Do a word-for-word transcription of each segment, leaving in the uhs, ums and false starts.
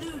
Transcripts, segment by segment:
Blue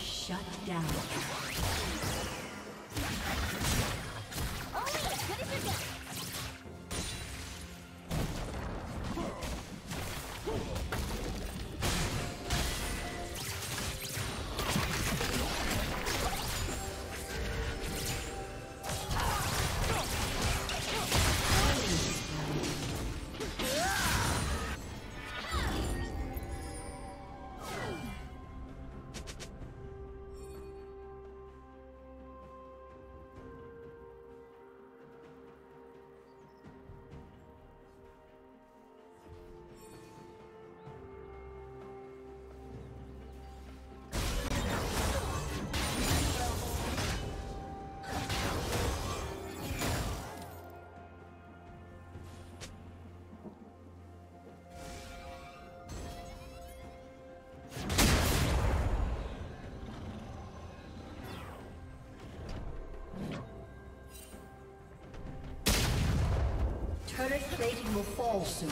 Shut down. Only as good as it gets. Turret plating will fall soon.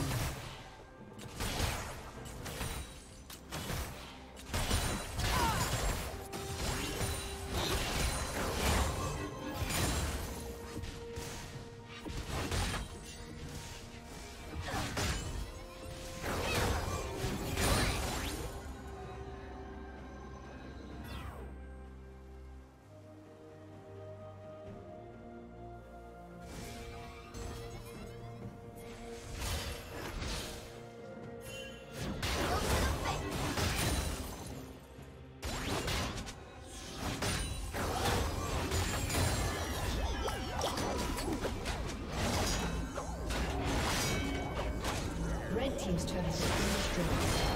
Team's turn is destroyed.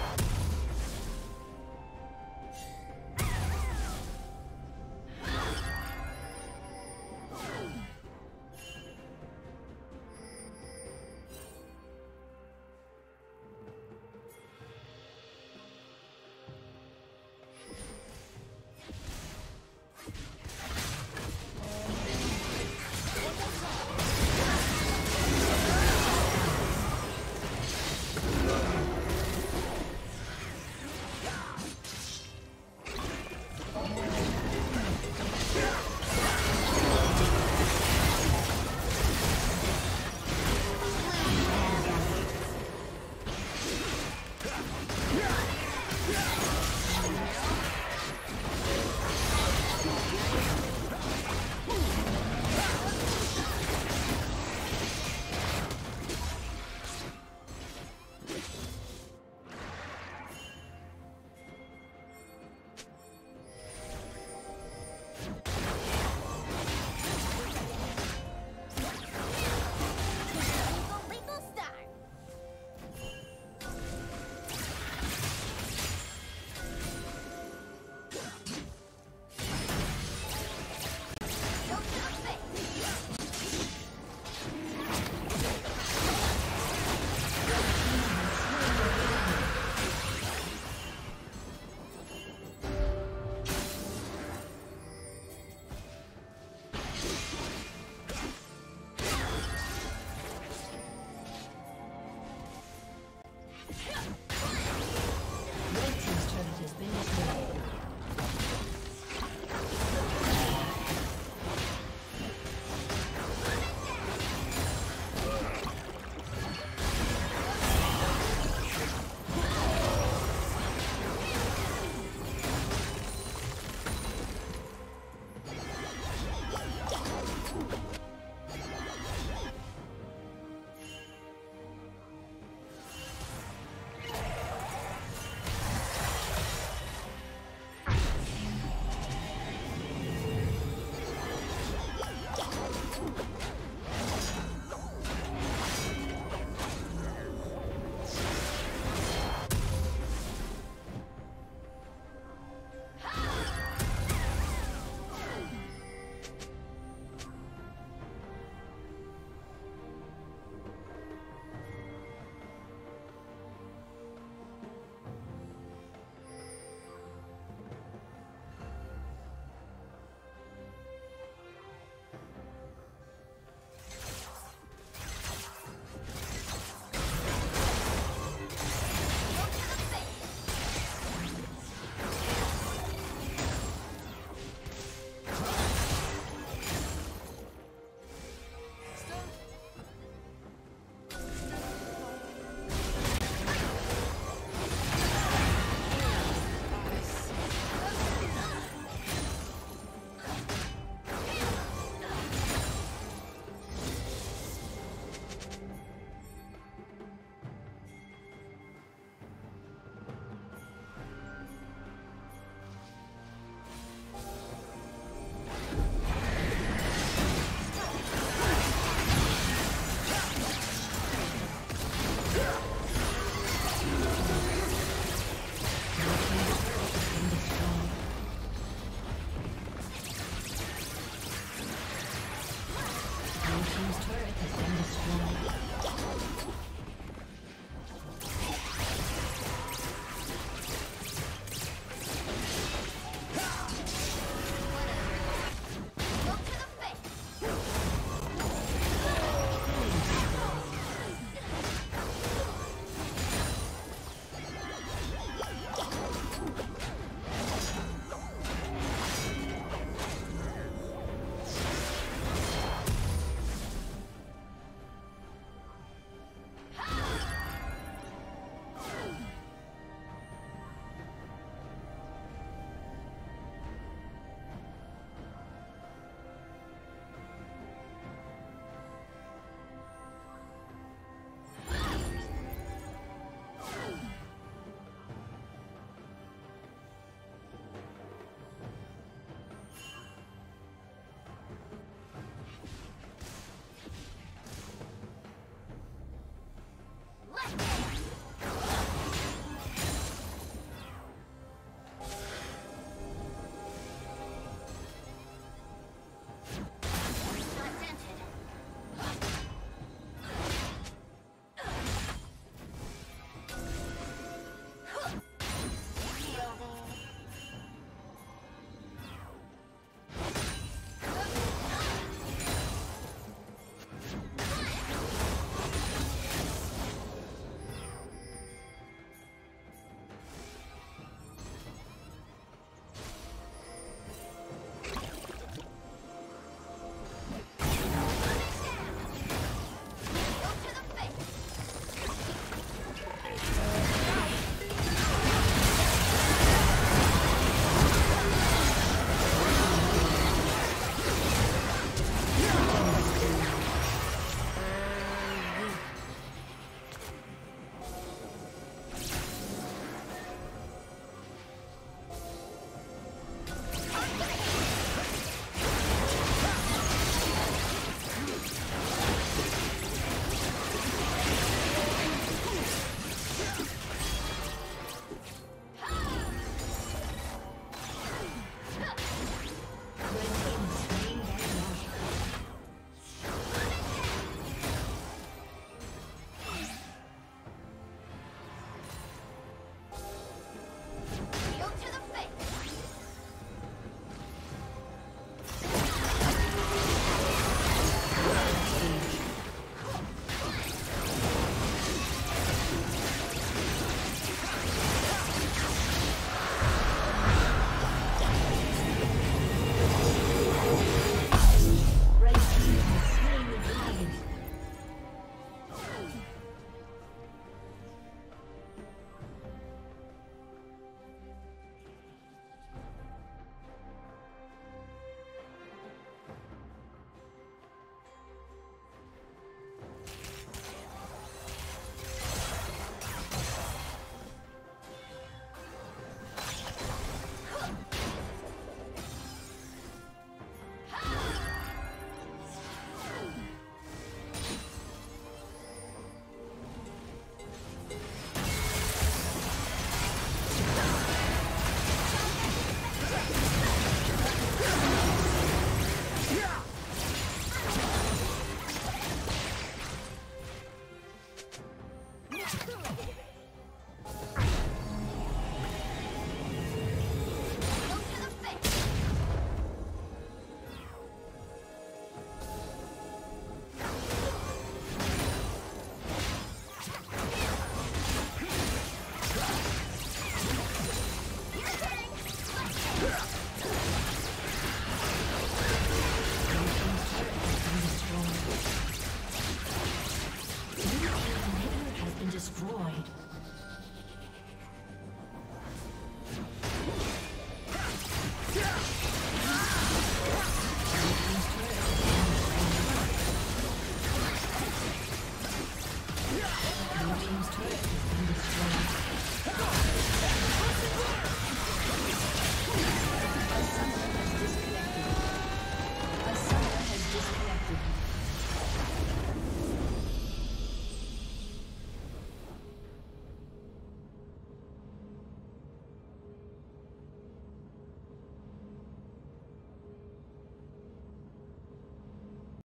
turret has been destroyed.